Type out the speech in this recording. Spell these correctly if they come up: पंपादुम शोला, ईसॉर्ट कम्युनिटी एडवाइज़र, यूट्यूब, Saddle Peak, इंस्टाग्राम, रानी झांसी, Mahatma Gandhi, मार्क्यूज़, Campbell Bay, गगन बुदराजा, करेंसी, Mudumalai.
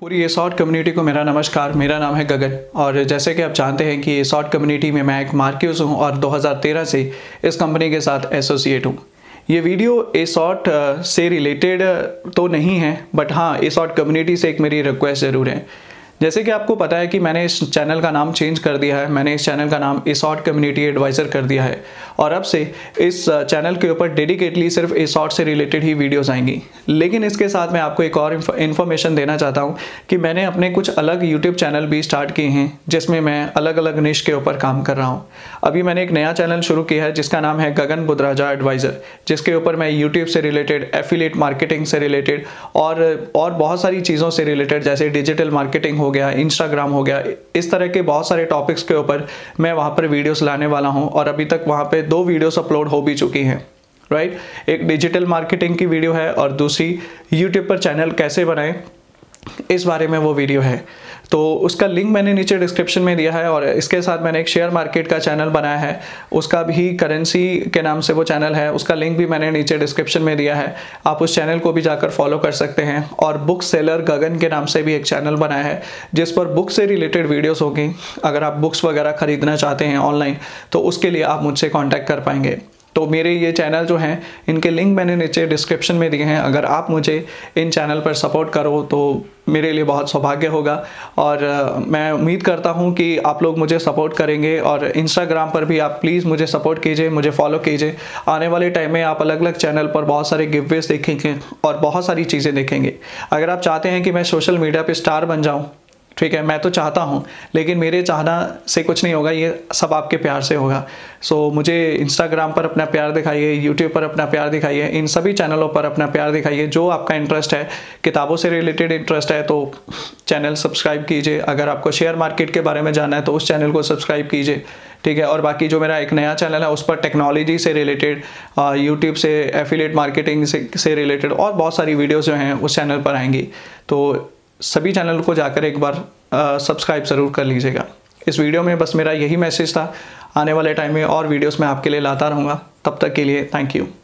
पूरी ईसॉर्ट कम्युनिटी को मेरा नमस्कार। मेरा नाम है गगन और जैसे कि आप जानते हैं कि ईसॉर्ट कम्युनिटी में मैं एक मार्क्यूज़ हूं और 2013 से इस कंपनी के साथ एसोसिएट हूं। ये वीडियो ईसॉर्ट से रिलेटेड तो नहीं है, बट हाँ ईसॉर्ट कम्युनिटी से एक मेरी रिक्वेस्ट ज़रूर है। जैसे कि आपको पता है कि मैंने इस चैनल का नाम चेंज कर दिया है, मैंने इस चैनल का नाम ईसॉर्ट कम्युनिटी एडवाइज़र कर दिया है और अब से इस चैनल के ऊपर डेडिकेटली सिर्फ ईसॉर्ट से रिलेटेड ही वीडियोस आएंगी। लेकिन इसके साथ मैं आपको एक और इन्फॉर्मेशन देना चाहता हूं कि मैंने अपने कुछ अलग यूट्यूब चैनल भी स्टार्ट किए हैं जिसमें मैं अलग अलग निश के ऊपर काम कर रहा हूँ। अभी मैंने एक नया चैनल शुरू किया है जिसका नाम है गगन बुदराजा एडवाइज़र, जिसके ऊपर मैं यूट्यूब से रिलेटेड, एफिलिएट मार्केटिंग से रिलेटेड और बहुत सारी चीज़ों से रिलेटेड जैसे डिजिटल मार्केटिंग गया, इंस्टाग्राम हो गया, इस तरह के बहुत सारे टॉपिक्स के ऊपर मैं वहां पर वीडियोस लाने वाला हूं और अभी तक वहां पे 2 वीडियोस अपलोड हो भी चुकी हैं। राइट, एक डिजिटल मार्केटिंग की वीडियो है और दूसरी यूट्यूब पर चैनल कैसे बनाएं इस बारे में वो वीडियो है, तो उसका लिंक मैंने नीचे डिस्क्रिप्शन में दिया है। और इसके साथ मैंने एक शेयर मार्केट का चैनल बनाया है, उसका भी करेंसी के नाम से वो चैनल है, उसका लिंक भी मैंने नीचे डिस्क्रिप्शन में दिया है, आप उस चैनल को भी जाकर फॉलो कर सकते हैं। और बुक सेलर गगन के नाम से भी एक चैनल बनाया है जिस पर बुक से रिलेटेड वीडियोज़ होगी। अगर आप बुक्स वगैरह खरीदना चाहते हैं ऑनलाइन तो उसके लिए आप मुझसे कॉन्टैक्ट कर पाएंगे। तो मेरे ये चैनल जो हैं इनके लिंक मैंने नीचे डिस्क्रिप्शन में दिए हैं, अगर आप मुझे इन चैनल पर सपोर्ट करो तो मेरे लिए बहुत सौभाग्य होगा और मैं उम्मीद करता हूं कि आप लोग मुझे सपोर्ट करेंगे। और इंस्टाग्राम पर भी आप प्लीज़ मुझे सपोर्ट कीजिए, मुझे फॉलो कीजिए। आने वाले टाइम में आप अलग अलग चैनल पर बहुत सारे गिववेज देखेंगे और बहुत सारी चीज़ें देखेंगे। अगर आप चाहते हैं कि मैं सोशल मीडिया पर स्टार बन जाऊँ, ठीक है, मैं तो चाहता हूं, लेकिन मेरे चाहना से कुछ नहीं होगा, ये सब आपके प्यार से होगा। सो मुझे इंस्टाग्राम पर अपना प्यार दिखाइए, यूट्यूब पर अपना प्यार दिखाइए, इन सभी चैनलों पर अपना प्यार दिखाइए। जो आपका इंटरेस्ट है, किताबों से रिलेटेड इंटरेस्ट है तो चैनल सब्सक्राइब कीजिए, अगर आपको शेयर मार्केट के बारे में जानना है तो उस चैनल को सब्सक्राइब कीजिए, ठीक है। और बाकी जो मेरा एक नया चैनल है उस पर टेक्नोलॉजी से रिलेटेड, यूट्यूब से एफिलिएट मार्केटिंग से रिलेटेड और बहुत सारी वीडियोज़ जो हैं उस चैनल पर आएंगी। तो सभी चैनल को जाकर एक बार सब्सक्राइब ज़रूर कर लीजिएगा। इस वीडियो में बस मेरा यही मैसेज था, आने वाले टाइम में और वीडियोस मैं आपके लिए लाता रहूँगा। तब तक के लिए थैंक यू।